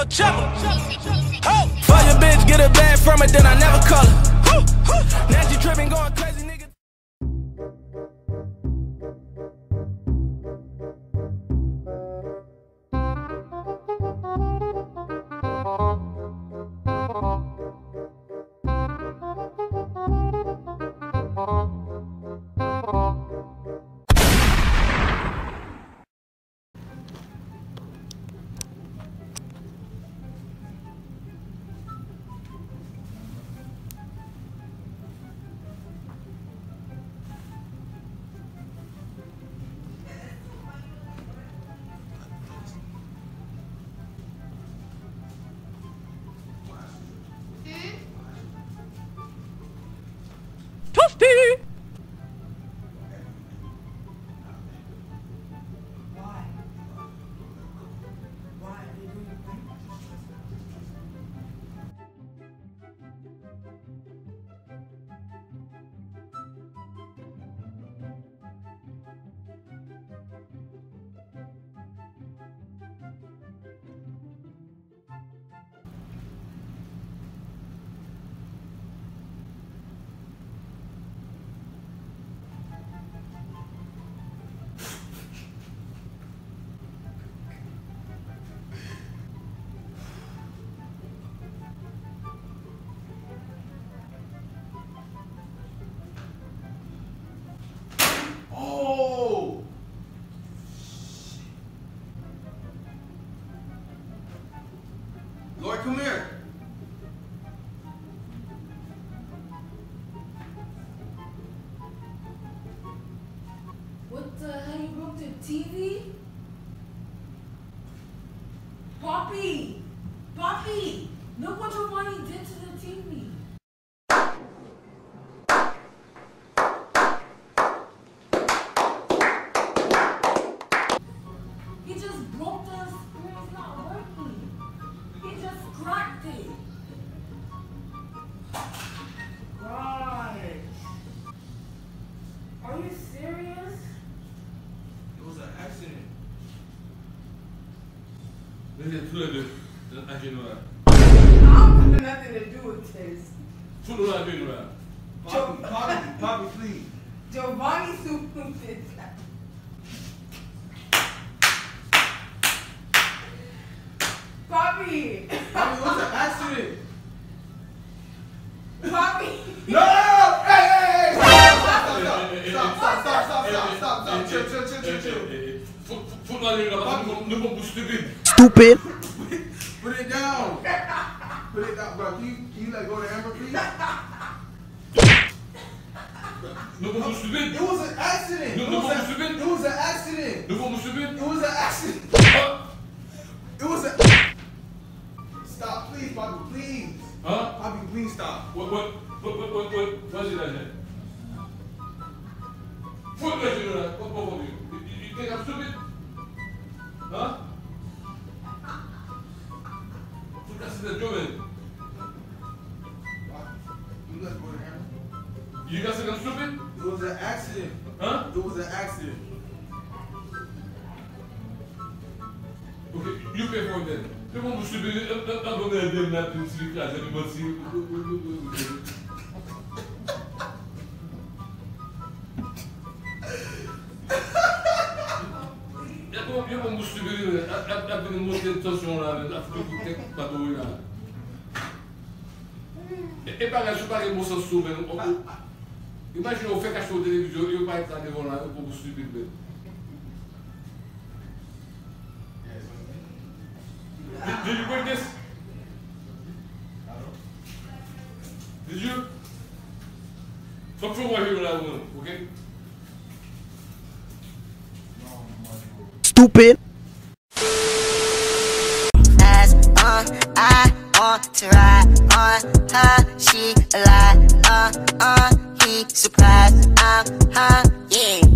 little chopper. Fuck your bitch, get a bag from it, then I never call her. Now she tripping, going crazy, nigga. Lord, come here. What the hell? You broke the TV? Poppy! Poppy! Look what Giovanni did to the TV. He just broke the screen. It's not working. He just cracked it. Right. Are you serious? It was an accident. Listen, I didn't know that. I have nothing to do with this. I didn't know that. Poppy, please. Giovanni Superfit. Poppy! Poppy, it was an accident! Poppy! No! Hey! Stop! Chill. Stupid! Put it down! Put it down, bro. Can you let go of the hammer, please? Stupid! It was an accident! It was an accident! It was an accident! It was an accident! Stop, please, Poppy, please. Huh? Poppy, please stop. What did I say? What did you do that? What you think I'm stupid? Huh? What does it doing? You guys go to hell? You guys think I'm stupid? It was an accident. Huh? It was an accident. Okay, you pay for it then. Eu vou mostrar a bandeira dele na tua casa, ele vai assim. Eu vou mostrar a bandeira de situação lá, a fotografia para doar. E para ajudar a emoção subir, imagina eu ficar assistindo televisão e eu vai estar devendo lá, eu vou mostrar bem. Did you break this? Did you? Talk from right here with that woman, okay? Stupid. Eyes on, I want to ride on her. She a lie, he surprised. I'm her, yeah.